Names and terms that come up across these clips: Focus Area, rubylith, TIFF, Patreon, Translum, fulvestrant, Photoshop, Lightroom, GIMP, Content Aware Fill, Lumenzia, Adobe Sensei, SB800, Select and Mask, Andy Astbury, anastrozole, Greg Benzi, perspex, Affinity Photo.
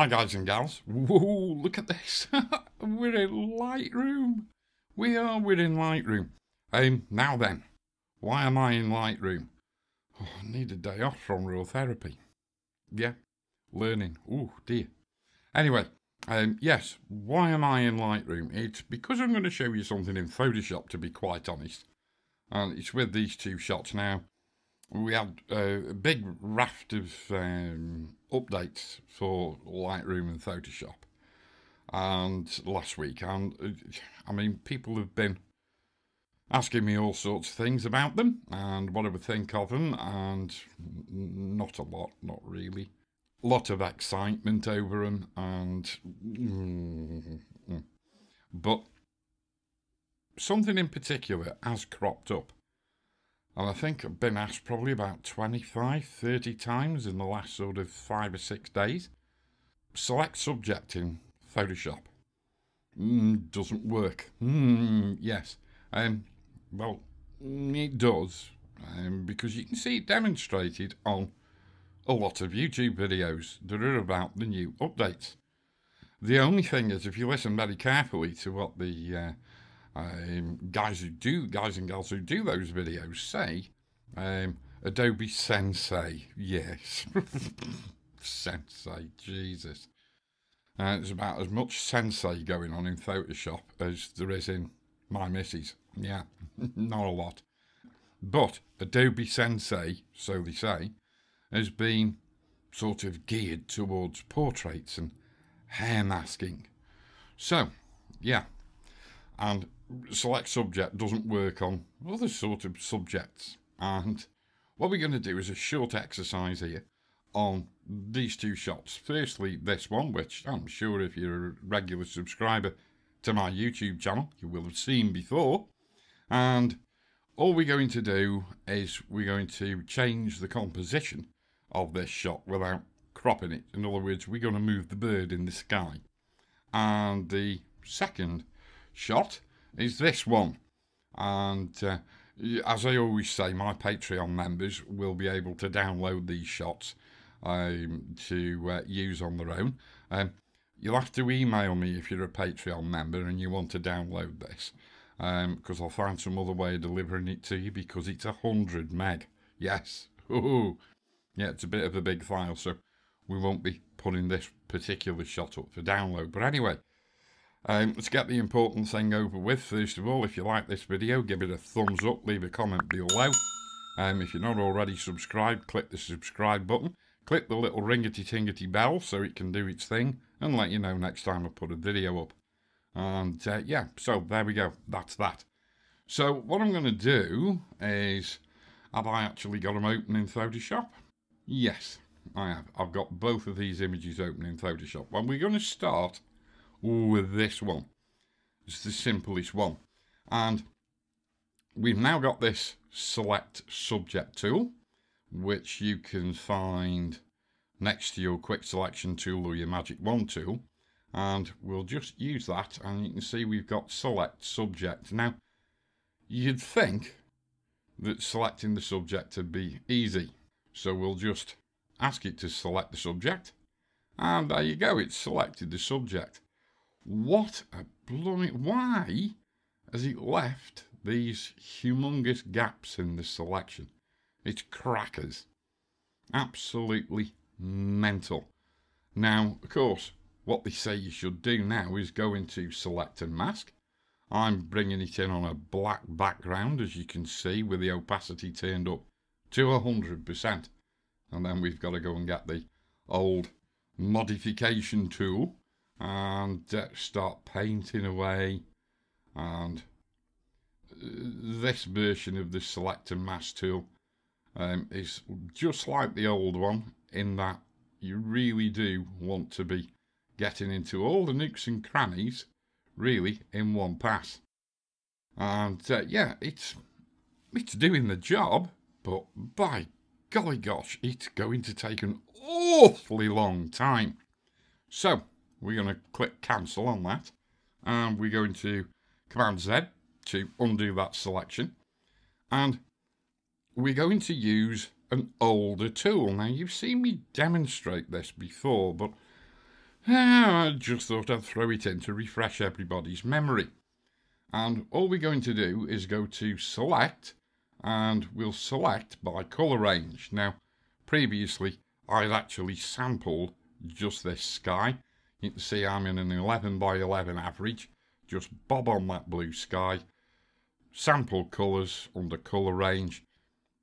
Hi guys and gals, whoa, look at this, we're in Lightroom, we're in Lightroom. Now then, why am I in Lightroom? Oh, I need a day off from real therapy. Yeah, learning, oh dear. Anyway, yes, why am I in Lightroom? It's because I'm going to show you something in Photoshop, to be quite honest. And it's with these two shots now. We had a big raft of updates for Lightroom and Photoshop and last week, and I mean, people have been asking me all sorts of things about them and what I would think of them, and not a lot, not really. A lot of excitement over them, and but something in particular has cropped up. And I think I've been asked probably about 25, 30 times in the last sort of 5 or 6 days. Select subject in Photoshop. Doesn't work. Yes. Well, it does. Because you can see it demonstrated on a lot of YouTube videos that are about the new updates. The only thing is, if you listen very carefully to what the... guys and gals who do those videos say, Adobe Sensei, yes, Sensei, Jesus, there's about as much Sensei going on in Photoshop as there is in my missus, yeah, not a lot, but Adobe Sensei, so they say, has been sort of geared towards portraits and hair masking, so, yeah, and select subject doesn't work on other sort of subjects. And what we're going to do is a short exercise here on these two shots. Firstly, this one, which I'm sure if you're a regular subscriber to my YouTube channel, you will have seen before. And all we're going to do is we're going to change the composition of this shot without cropping it. In other words, we're going to move the bird in the sky. And the second shot is this one, and as I always say, my Patreon members will be able to download these shots to use on their own. You'll have to email me if you're a Patreon member and you want to download this, because I'll find some other way of delivering it to you, because it's 100 meg. Yes. Ooh. Yeah, it's a bit of a big file, so we won't be putting this particular shot up for download. But anyway, let's get the important thing over with. First of all, if you like this video, give it a thumbs up, leave a comment below. If you're not already subscribed, click the subscribe button. Click the little ringety-tingety bell so it can do its thing and let you know next time I put a video up. And yeah, so there we go. That's that. So what I'm going to do is, have I actually got them open in Photoshop? Yes, I have. I've got both of these images open in Photoshop. Well, we're going to start with this one. It's the simplest one, and we've now got this select subject tool, which you can find next to your quick selection tool or your magic wand tool, and we'll just use that, and you can see we've got select subject. Now you'd think that selecting the subject would be easy, so we'll just ask it to select the subject, and there you go, it's selected the subject. What a blooming... Why has it left these humongous gaps in the selection? It's crackers. Absolutely mental. Now, of course, what they say you should do now is go into Select and Mask. I'm bringing it in on a black background, as you can see, with the opacity turned up to 100%. And then we've got to go and get the old modification tool and start painting away, and this version of the Select and Mask tool is just like the old one, in that you really do want to be getting into all the nooks and crannies really in one pass, and yeah, it's doing the job, but by golly gosh, it's going to take an awfully long time. So we're going to click cancel on that, and we're going to Command Z to undo that selection, and we're going to use an older tool. Now you've seen me demonstrate this before, but I just thought I'd throw it in to refresh everybody's memory. And all we're going to do is go to Select, and we'll select by colour range. Now, previously, I've actually sampled just this sky. You can see I'm in an 11 by 11 average. Just bob on that blue sky. Sample colours under colour range.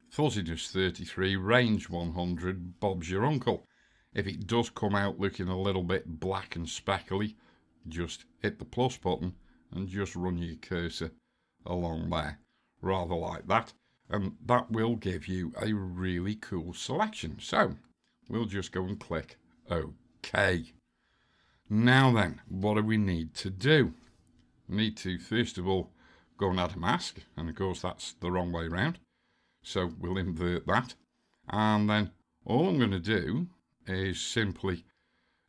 Fuzziness 33, range 100, Bob's your uncle. If it does come out looking a little bit black and speckly, just hit the plus button and just run your cursor along there, rather like that, and that will give you a really cool selection. So we'll just go and click OK. Now then, what do we need to do? We need to first of all go and add a mask, and of course that's the wrong way around, so we'll invert that. And then all I'm going to do is simply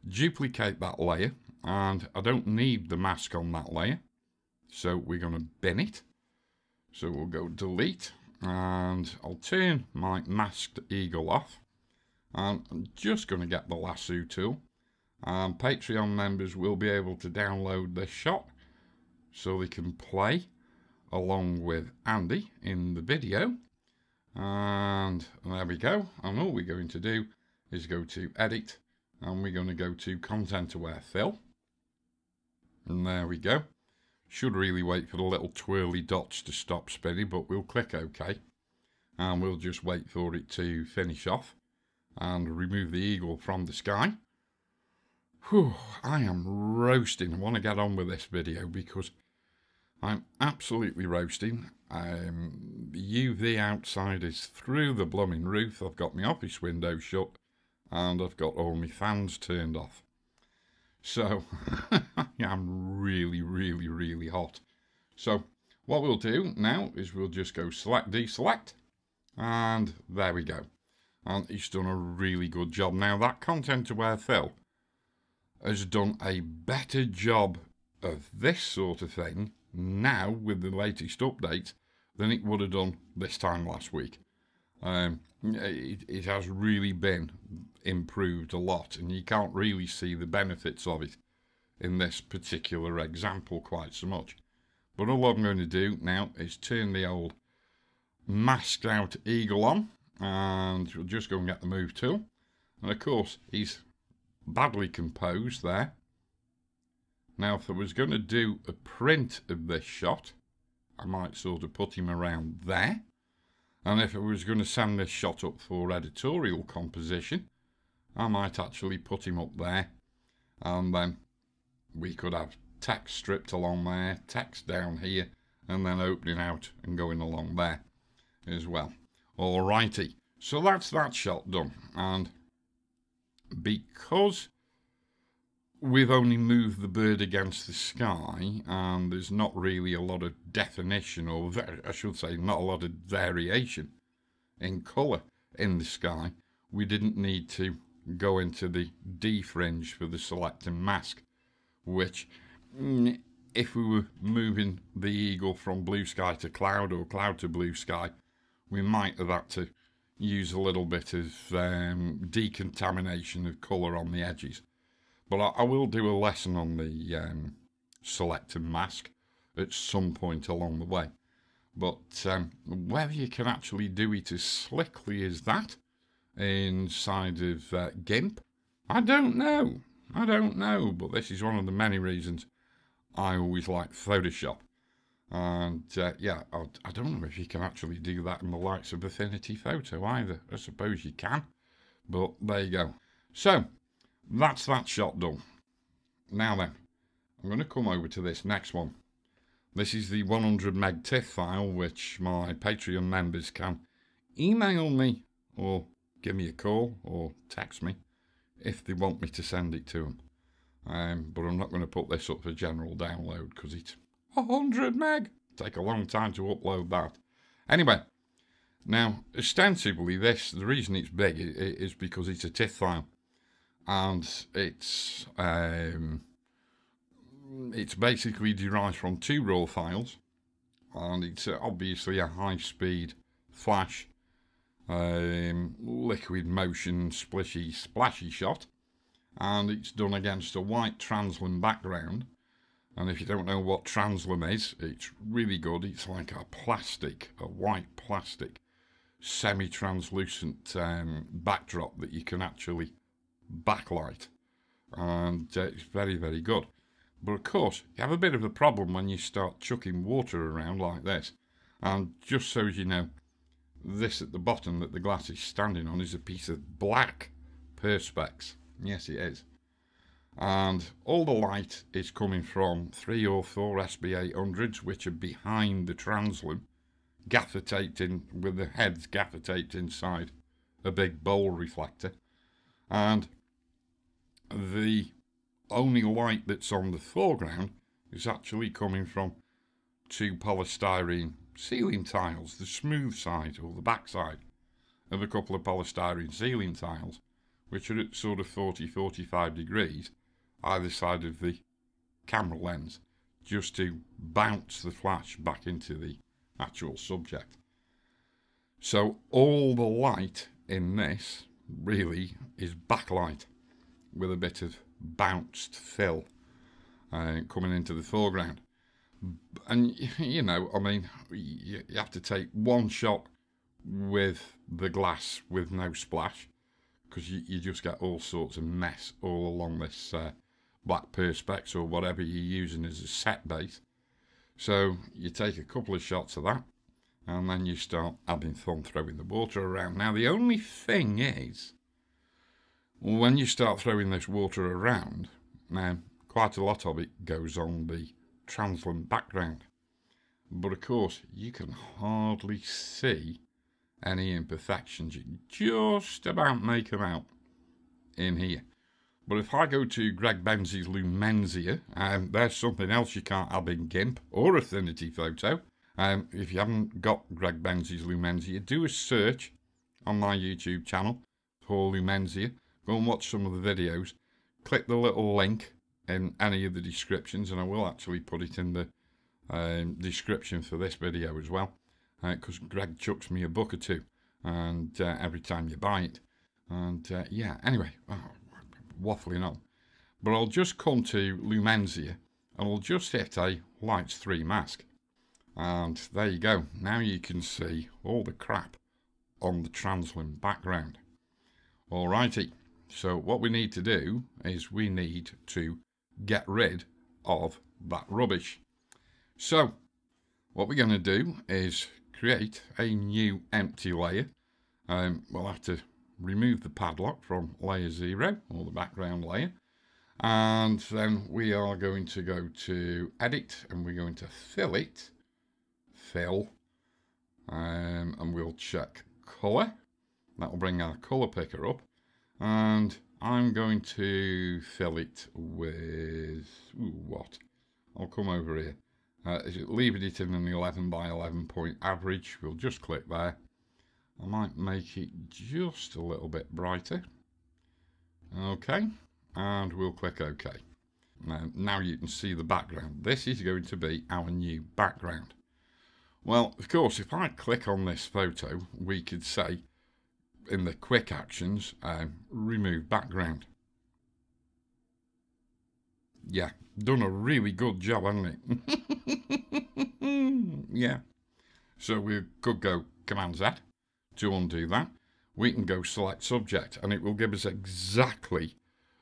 duplicate that layer, and I don't need the mask on that layer, so we're going to bin it. So we'll go delete, and I'll turn my masked eagle off, and I'm just going to get the lasso tool, and Patreon members will be able to download this shot so they can play along with Andy in the video. And there we go, and all we're going to do is go to edit, and we're going to go to content aware fill, and there we go. Should really wait for the little twirly dots to stop spinning, but we'll click OK, and we'll just wait for it to finish off and remove the eagle from the sky. Whew, I am roasting. I want to get on with this video because I'm absolutely roasting. The UV outside is through the blooming roof. I've got my office window shut and I've got all my fans turned off. So I'm really, really, really hot. So what we'll do now is we'll just go select, deselect, and there we go. And he's done a really good job. Now that content aware fill has done a better job of this sort of thing now with the latest update than it would have done this time last week. It has really been improved a lot, and you can't really see the benefits of it in this particular example quite so much. But all I'm going to do now is turn the old masked out eagle on, and we'll just go and get the move tool. And of course he's badly composed there. Now if I was going to do a print of this shot, I might sort of put him around there. And if I was going to send this shot up for editorial composition, I might actually put him up there. And then we could have text stripped along there, text down here, and then opening out and going along there as well. Alrighty, so that's that shot done. And because we've only moved the bird against the sky, and there's not really a lot of definition, or I should say not a lot of variation in colour in the sky, we didn't need to go into the defringe for the select and mask, which if we were moving the eagle from blue sky to cloud or cloud to blue sky, we might have had to use a little bit of decontamination of colour on the edges. But I will do a lesson on the select and mask at some point along the way. But whether you can actually do it as slickly as that inside of GIMP, I don't know. I don't know. But this is one of the many reasons I always like Photoshop. And yeah, I don't know if you can actually do that in the likes of Affinity Photo either. I suppose you can. But there you go. So that's that shot done. Now then, I'm going to come over to this next one. This is the 100 meg TIFF file, which my Patreon members can email me or give me a call or text me if they want me to send it to them. But I'm not going to put this up for general download because it's 100 meg. Take a long time to upload that. Anyway, now ostensibly this, the reason it's big is because it's a TIFF file. And it's basically derived from two raw files, and it's obviously a high-speed flash, liquid motion, splashy shot, and it's done against a white Translum background. And if you don't know what Translum is, it's really good. It's like a plastic, a white plastic, semi-translucent backdrop that you can actually backlight, and it's very, very good. But of course, you have a bit of a problem when you start chucking water around like this. And just so you know, this at the bottom that the glass is standing on is a piece of black perspex. Yes, it is. And all the light is coming from 3 or 4 SB800s, which are behind the Translum, gaffer taped in, with the heads gaffer taped inside a big bowl reflector. And the only light that's on the foreground is actually coming from 2 polystyrene ceiling tiles, the smooth side or the back side of a couple of polystyrene ceiling tiles, which are at sort of 40-45 degrees either side of the camera lens, just to bounce the flash back into the actual subject. So all the light in this really is backlight with a bit of bounced fill coming into the foreground. And you know, I mean, you have to take one shot with the glass with no splash, because you just get all sorts of mess all along this black perspex or whatever you're using as a set base. So you take a couple of shots of that, and then you start having fun throwing the water around. Now the only thing is, when you start throwing this water around, now quite a lot of it goes on the Translum background, but of course you can hardly see any imperfections. You can just about make them out in here. But if I go to Greg Benzi's Lumenzia, there's something else you can't have in GIMP or Affinity Photo. If you haven't got Greg Benzi's Lumenzia, do a search on my YouTube channel for Lumenzia. Go and watch some of the videos. Click the little link in any of the descriptions, and I will actually put it in the description for this video as well, because Greg chucks me a book or two, and every time you buy it. And yeah, anyway, waffling on. But I'll just come to Lumenzia, and I'll just hit a Lights 3 mask. And there you go. Now you can see all the crap on the Translum background. Alrighty, so what we need to do is we need to get rid of that rubbish. So what we're going to do is create a new empty layer. We'll have to remove the padlock from layer 0 or the background layer, and then we are going to go to edit, and we're going to fill it, and we'll check color. That will bring our color picker up, and I'm going to fill it with what? I'll come over here. Leaving it in an 11 by 11 point average. We'll just click there. I might make it just a little bit brighter. Okay, and we'll click OK. Now you can see the background. This is going to be our new background. Well, of course, if I click on this photo, we could say in the quick actions, remove background. Yeah, done a really good job, hasn't it? Yeah. So we could go Command Z to undo that. We can go select subject, and it will give us exactly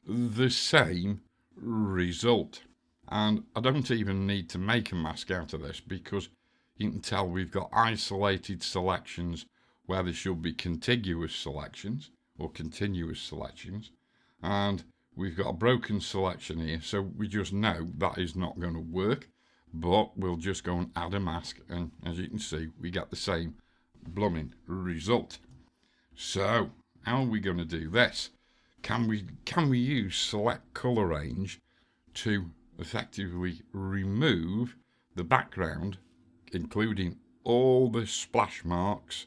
the same result. And I don't even need to make a mask out of this, because you can tell we've got isolated selections where there should be contiguous selections or continuous selections, and we've got a broken selection here, so we just know that is not going to work. But we'll just go and add a mask, and as you can see, we get the same blooming result. So how are we going to do this? Can we use select color range to effectively remove the background, including all the splash marks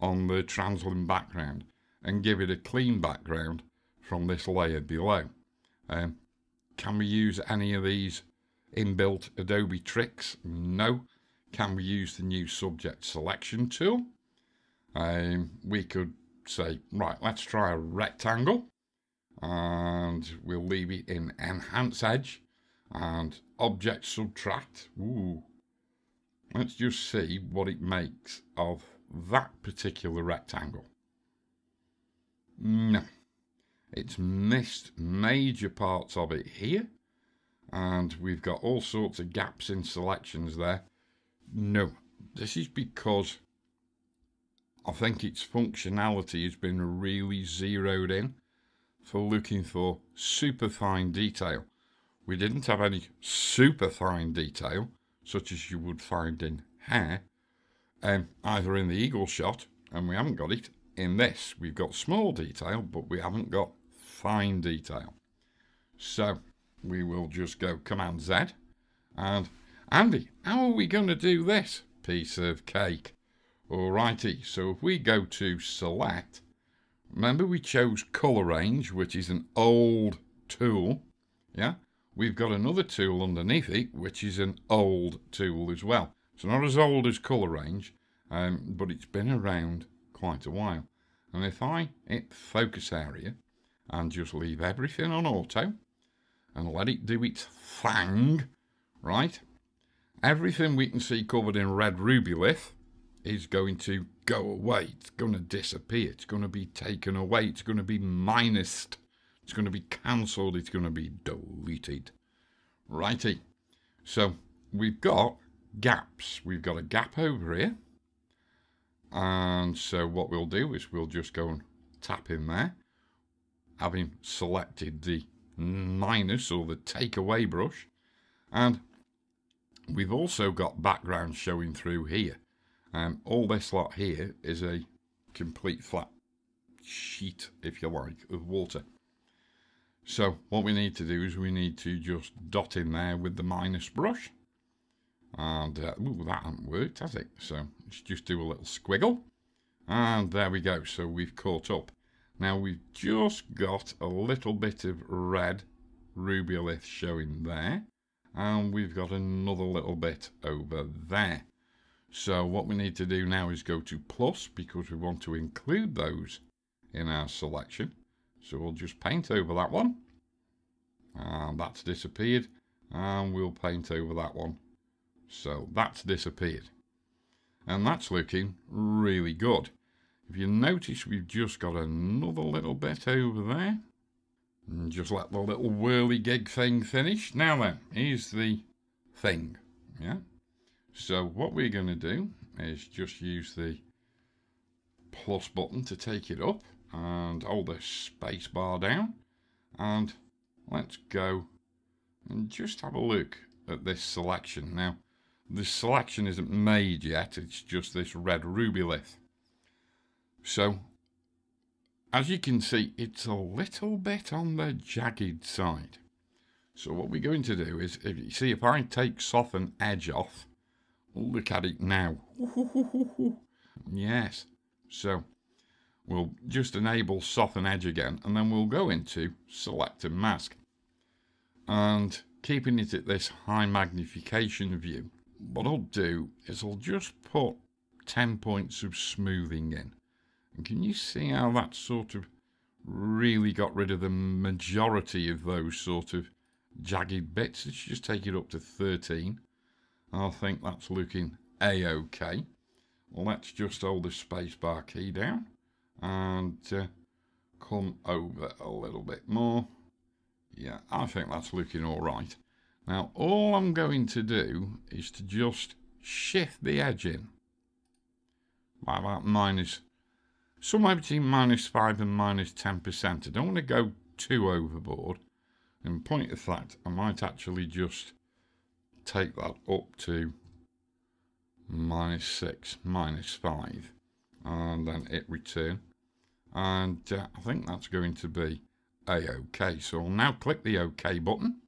on the Translum background, and give it a clean background from this layer below? Can we use any of these inbuilt Adobe tricks? No. Can we use the new subject selection tool? We could say, right, let's try a rectangle, and we'll leave it in Enhance Edge and Object Subtract. Ooh. Let's just see what it makes of that particular rectangle. No, it's missed major parts of it here, and we've got all sorts of gaps in selections there. No, this is because I think its functionality has been really zeroed in for looking for super fine detail. We didn't have any super fine detail such as you would find in hair, either in the eagle shot, and we haven't got it in this. We've got small detail, but we haven't got fine detail. So we will just go Command Z, and Andy, how are we going to do this? Piece of cake. Alrighty, so if we go to Select, remember we chose Color Range, which is an old tool, yeah? We've got another tool underneath it, which is an old tool as well. It's not as old as Color Range, but it's been around quite a while. And if I hit Focus Area and just leave everything on auto and let it do its thing, right? Everything we can see covered in red rubylith is going to go away. It's going to disappear. It's going to be taken away. It's going to be minused. It's going to be cancelled. It's going to be deleted. Righty. So we've got gaps. We've got a gap over here. And so what we'll do is we'll just go and tap in there. Having selected the minus or the takeaway brush. And we've also got background showing through here. All this lot here is a complete flat sheet, if you like, of water. So what we need to do is we need to just dot in there with the minus brush. And ooh, that hasn't worked, has it? So let's just do a little squiggle. And there we go. So we've caught up. Now we've just got a little bit of red rubylith showing there. And we've got another little bit over there. So what we need to do now is go to plus, because we want to include those in our selection. So we'll just paint over that one, and that's disappeared, and we'll paint over that one. So that's disappeared, and that's looking really good. If you notice, we've just got another little bit over there, and just let the little whirligig thing finish. Now then, here's the thing, yeah? So what we're going to do is just use the plus button to take it up, and hold the space bar down, and let's go and just have a look at this selection. Now, the selection isn't made yet, it's just this red rubylith. So, as you can see, it's a little bit on the jagged side. So what we're going to do is, if you see, if I take Soften Edge off, look at it now. Yes. So we'll just enable Soften Edge again, and then we'll go into Select and Mask. And keeping it at this high magnification view, what I'll do is I'll just put 10 points of smoothing in. And can you see how that sort of really got rid of the majority of those sort of jagged bits? Let's just take it up to 13. I think that's looking a-okay. Let's just hold the spacebar key down and come over a little bit more. Yeah, I think that's looking all right. Now, all I'm going to do is to just shift the edge in by about somewhere between -5 and -10%. I don't want to go too overboard. In point of fact, I might actually just take that up to -6, -5, and then hit return. And I think that's going to be a-okay. So I'll now click the OK button,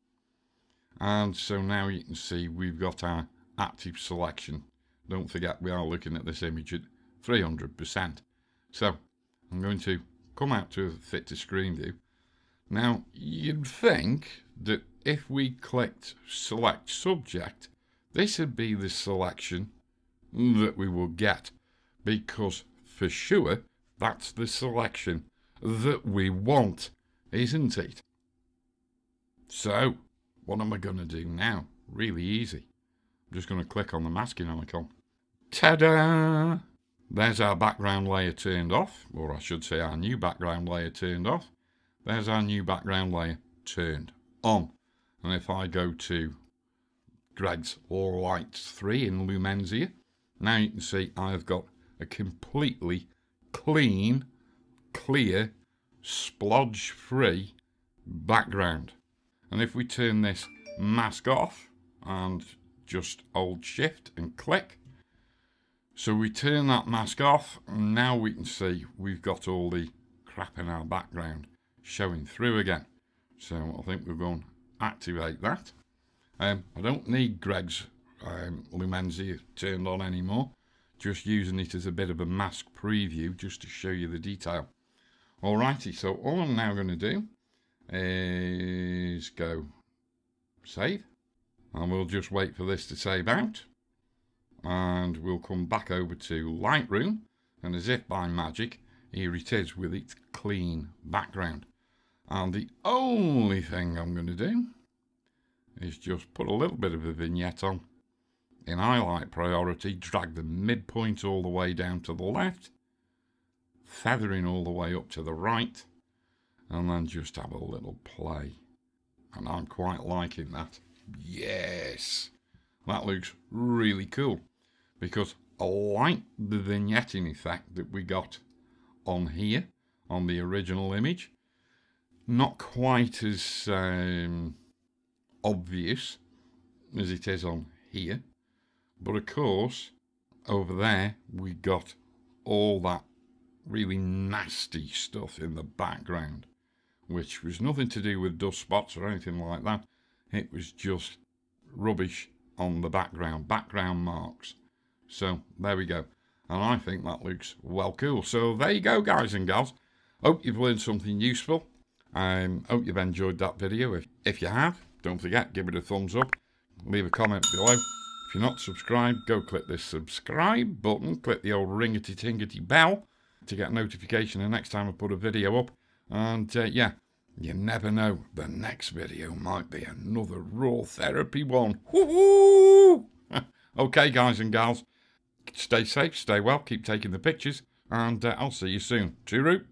and so now you can see we've got our active selection. Don't forget, we are looking at this image at 300%. So I'm going to come out to Fit to Screen View. Now, you'd think that if we clicked Select Subject, this would be the selection that we will get, because for sure that's the selection that we want. isn't it? So, what am I going to do now? Really easy. I'm just going to click on the masking icon. Ta-da! There's our background layer turned off, or I should say our new background layer turned off. There's our new background layer turned on. And if I go to Greg's All Lights 3 in Lumenzia, now you can see I've got a completely clean, clear, splodge-free background. And if we turn this mask off and just hold shift and click, so we turn that mask off, and now we can see we've got all the crap in our background showing through again. So I think we're going to activate that. I don't need Greg's Lumenzia turned on anymore, just using it as a bit of a mask preview just to show you the detail. Alrighty, so all I'm now going to do is go save, and we'll just wait for this to save out, and we'll come back over to Lightroom, and as if by magic, here it is with its clean background. And the only thing I'm going to do is just put a little bit of a vignette on in highlight priority, drag the midpoint all the way down to the left, feathering all the way up to the right, and then just have a little play. And I'm quite liking that. Yes, that looks really cool, because I like the vignetting effect that we got on here, on the original image. Not quite as obvious as it is on here, but of course over there we got all that really nasty stuff in the background, which was nothing to do with dust spots or anything like that. It was just rubbish on the background marks. So there we go, and I think that looks well cool. So there you go, guys and gals. Hope you've learned something useful. I hope you've enjoyed that video. If you have, don't forget, give it a thumbs up, leave a comment below. If you're not subscribed, go click this subscribe button, click the old ringety-tingety bell to get notification the next time I put a video up. And yeah, you never know, the next video might be another raw therapy one. Woohoo! Okay, guys and gals, stay safe, stay well, keep taking the pictures, and I'll see you soon. Toodaloo.